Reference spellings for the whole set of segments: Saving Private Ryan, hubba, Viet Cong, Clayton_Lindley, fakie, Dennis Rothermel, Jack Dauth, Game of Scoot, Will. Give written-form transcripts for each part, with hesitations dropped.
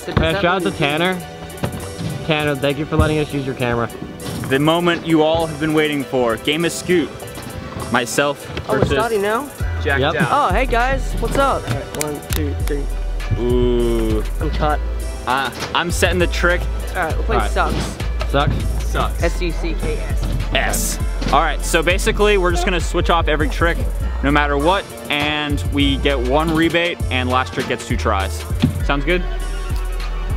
Shout out to Tanner. Tanner, thank you for letting us use your camera. The moment you all have been waiting for. Game of Scoot. Myself versus Jack Dauth. Oh, hey guys, what's up? All right, 1, 2, 3. Ooh. I'm cut. I'm setting the trick. All right, we'll play Sucks. Sucks? Sucks. S-U-C-K-S. S. All right, so basically we're just gonna switch off every trick no matter what, and we get one rebate and last trick gets 2 tries. Sounds good?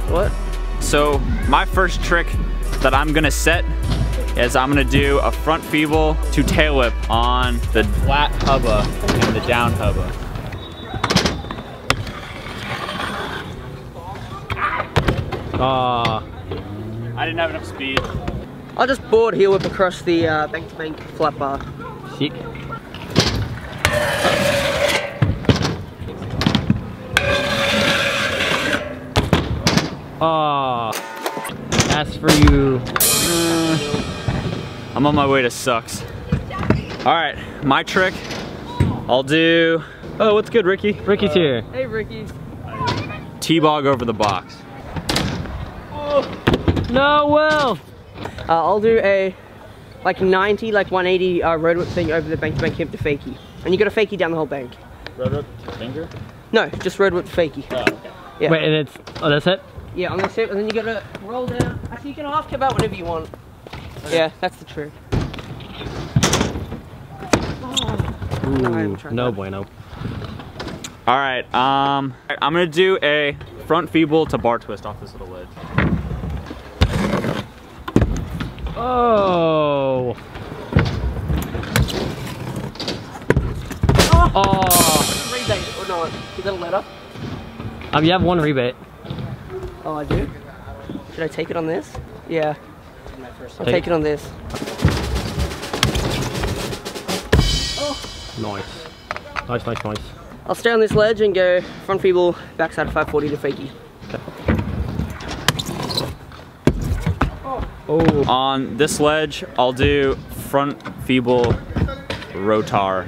What? So my first trick that I'm gonna set is I'm gonna do a front feeble to tail whip on the flat hubba and the down hubba. Aw, I didn't have enough speed. I'll just board heel whip across the bank to bank flat bar. Sick. Aw, that's for you. I'm on my way to Sucks. Alright, my trick, I'll do... Oh, what's good, Ricky? Ricky's here. Hey, Ricky. T-bog over the box. Oh. No, Will! I'll do a, like 90, like 180 road whip thing over the bank to bank hip to fakie. And you got a fakie down the whole bank. Road whip to finger? No, just road whip to fakie. Oh, okay. Yeah. Wait, and it's, oh, that's it? Yeah, on this hip, and then you gotta roll down. Actually, you can half cab out whenever you want. Okay. Yeah, that's the trick. Oh. Ooh, no bueno. Alright, I'm gonna do a front feeble to bar twist off this little ledge. Oh. Oh. Oh. Rebate or not? Is that a letter? You have one rebate. Oh, I do? Should I take it on this? Yeah. I'll take it on this. Oh. Nice. Nice, nice, nice. I'll stay on this ledge and go front feeble, backside 540 to fakie. Okay. Oh. On this ledge, I'll do front feeble rotar.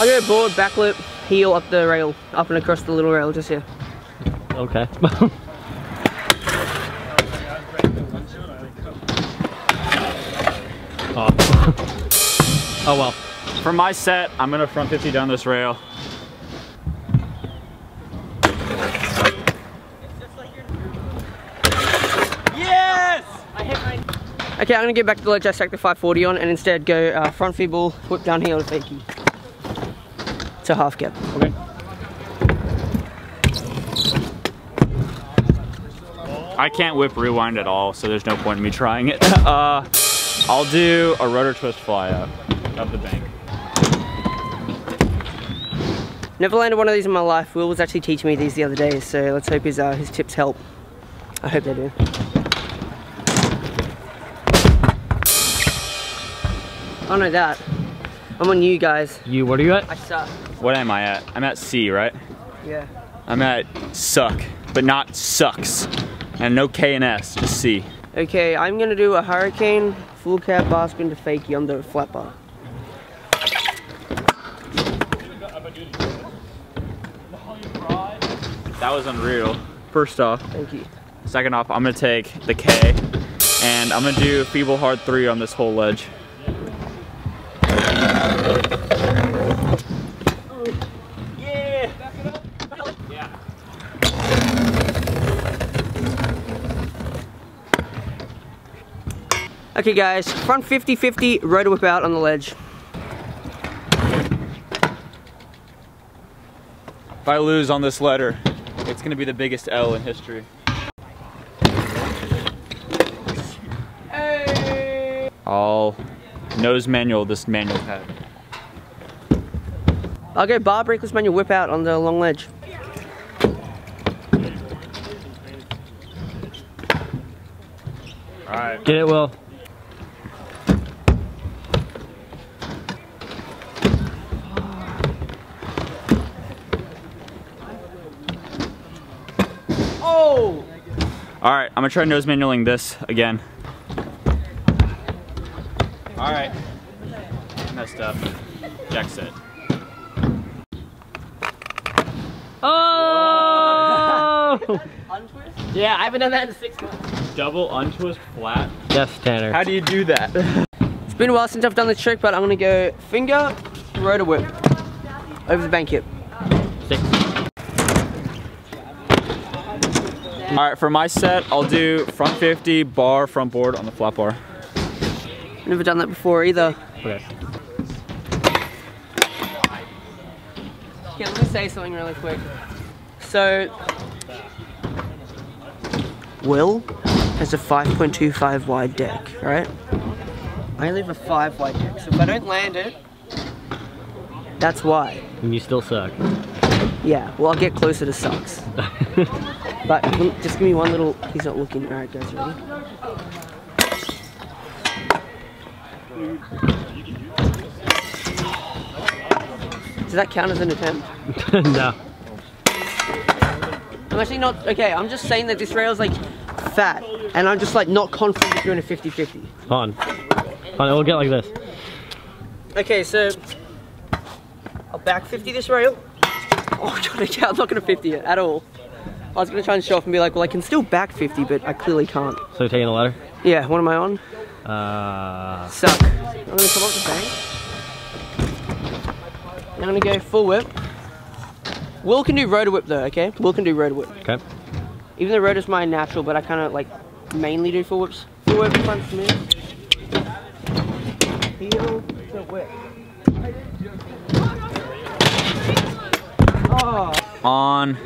I'll do a board, backflip, heel up the rail, up and across the little rail just here. Okay. Oh. Oh well. For my set, I'm gonna front 50 down this rail. Yes! Okay, I'm gonna get back to the ledge I stacked the 540 on and instead go front feeble, whip down heel to fakie. To half cab. Okay. I can't whip rewind at all, so there's no point in me trying it. I'll do a rotor twist fly up of the bank. Never landed one of these in my life. Will was actually teaching me these the other day, so let's hope his tips help. I hope they do. I don't know that. I'm on you guys. You, what are you at? I suck. What am I at? I'm at C, right? Yeah. I'm at suck, but not sucks. And no K and S, just C. Okay, I'm gonna do a hurricane, full cab bar spin to fakie on the flat bar. That was unreal. First off. Thank you. Second off, I'm gonna take the K and I'm gonna do feeble hard 3 on this whole ledge. Yeah. Back it up. Yeah. Okay guys, front 50-50, rotor whip out on the ledge. If I lose on this letter, it's gonna be the biggest L in history. Hey. I'll nose manual this manual pad. I'll go bar breakless manual whip out on the long ledge. All right. Get it, Will. Oh! All right, I'm gonna try nose manualing this again. Alright, messed up. Jack said. Oh! Untwist? Yeah, I haven't done that in 6 months. Double untwist flat? Yes, Tanner. How do you do that? It's been a while since I've done the trick, but I'm gonna go finger, rotor whip. Over the bank hip. Six. Alright, for my set, I'll do front 50, bar, front board on the flat bar. Never done that before either. Okay. Okay, let me say something really quick. So, Will has a 5.25 wide deck, right? I only have a 5 wide deck, so if I don't land it, that's why. And you still suck. Yeah, well, I'll get closer to sucks. But just give me one little, he's not looking. Alright, guys, ready? Does that count as an attempt? No. I'm actually not, okay, I'm just saying that this rail's like fat, and I'm just like not confident if you're in a 50-50. Hold on, we'll get like this. Okay, so, I'll back 50 this rail. Oh god, okay, I'm not gonna 50 it at all. I was gonna try and show off and be like, well, I can still back 50, but I clearly can't. So you're taking the ladder? Yeah, what am I on? Suck. I'm gonna come up the thing. I'm gonna go full whip. Will can do rotor whip though, okay? Will can do rotor whip. Okay. Even though rotor's my natural, but I kinda like mainly do full whips. Full whip, front smooth. Heel to whip. Oh. On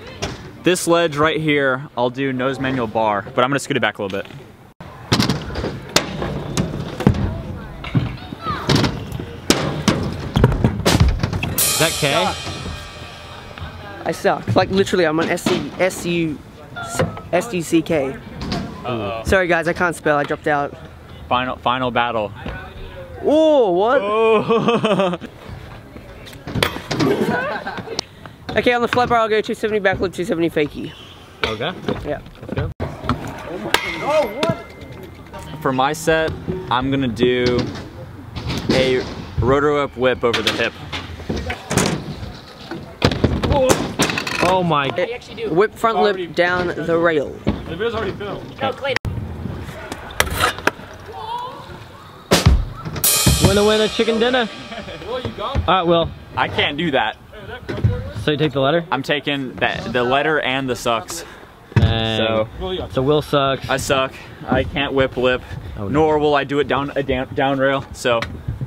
this ledge right here, I'll do nose manual bar, but I'm gonna scoot it back a little bit. Is that K? I suck. Like literally, I'm on S-U-C-K. Uh-oh. Sorry guys, I can't spell, I dropped out. Final battle. Oh, what? Oh. Okay, on the flat bar, I'll go 270 backflip, 270 fakie. Okay. Yeah. Let's go. Oh, what? For my set, I'm gonna do a rotor whip over the hip. Oh my god. Whip front lip down the rail. The video's already filmed. No, Clay. Winner, chicken dinner. Will, you go? Alright, Will. I can't do that. So you take the letter? I'm taking the letter and the sucks. Dang. So Will sucks. I suck. I can't whip lip. Oh, no. Nor will I do it down a down rail. So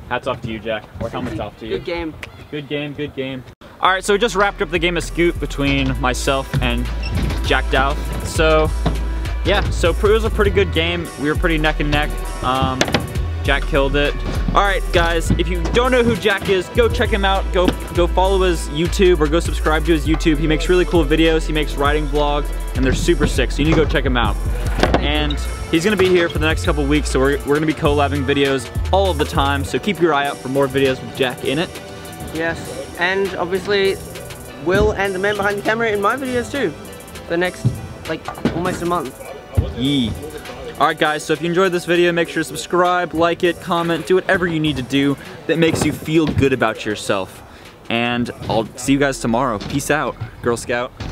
hats off to you, Jack. Or helmets off to you. Good game. Good game, good game. Alright, so we just wrapped up the game of Scoot between myself and Jack Dauth. So yeah, so it was a pretty good game. We were pretty neck and neck. Jack killed it. Alright guys, if you don't know who Jack is, go check him out, go follow his YouTube or go subscribe to his YouTube. He makes really cool videos, he makes riding vlogs, and they're super sick, so you need to go check him out. And he's gonna be here for the next couple weeks, so we're gonna be collabing videos all of the time, so keep your eye out for more videos with Jack in it. Yes, and obviously Will and the man behind the camera in my videos too, for the next, like, almost a month. Yee. Alright guys, so if you enjoyed this video, make sure to subscribe, like it, comment, do whatever you need to do that makes you feel good about yourself. And I'll see you guys tomorrow. Peace out, Girl Scout.